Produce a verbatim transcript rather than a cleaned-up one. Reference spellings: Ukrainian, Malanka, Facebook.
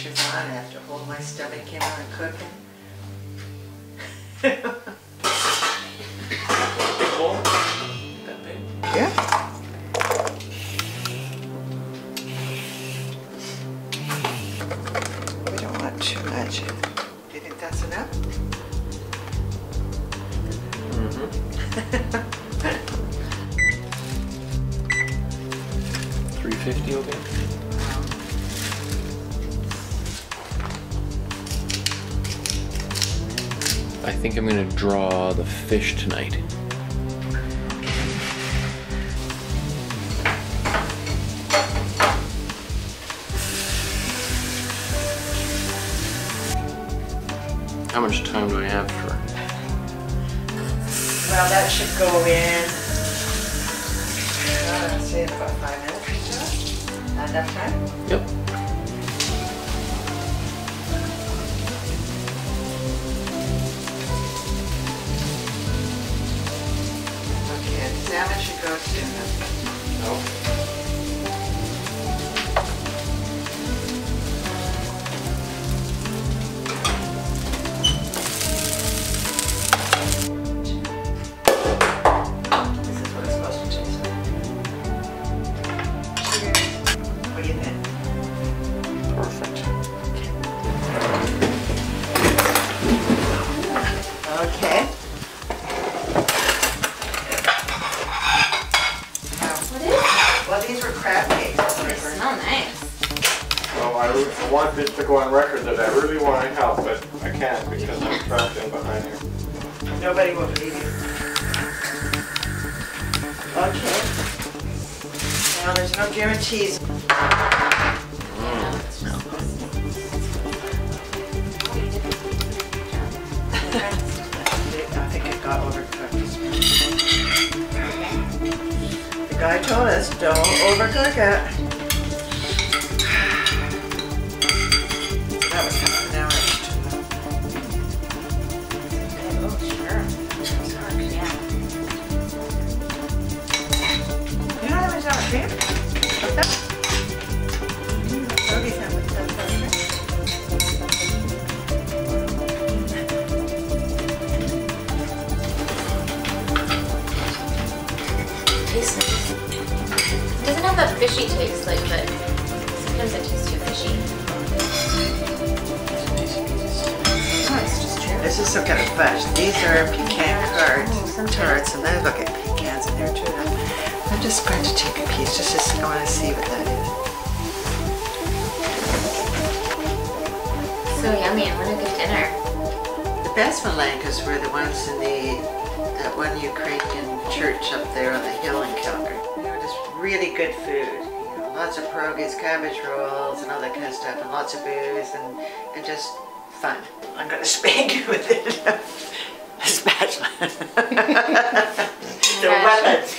pressures on after all my stomach came out of cooking. That big? Yeah. We don't want too much. Do you think that's enough? Mm-hmm. three fifty will be. I think I'm gonna draw the fish tonight. How much time do I have for? Well, that should go in. Uh, let's see, about five minutes or so. Not enough time? Yep. Salmon should go soon. Nope. This is what it's supposed to taste like. Cheers. What do you think? Perfect. Okay. Okay. I want this to go on record that I really want to help, but I can't because I'm trapped in behind you. Nobody will believe you. Okay. Now there's no guarantees. Mm. I think it got overcooked. The guy told us don't overcook it. Fishy tastes like, but sometimes it tastes too fishy. Oh, it's just true. This is some kind of fudge. These are pecan curds, some tarts, and then look at pecans in there too. I'm just going to take a piece just to see, I want to see what that is. So yummy! And what a good dinner. The best Malankas were the ones in the that one Ukrainian church up there on the hill in Calgary. Really good food, you know, lots of pierogies, cabbage rolls, and all that kind of stuff, and lots of booze, and, and just fun. I'm going to spank you with it. A spatula. The weapons.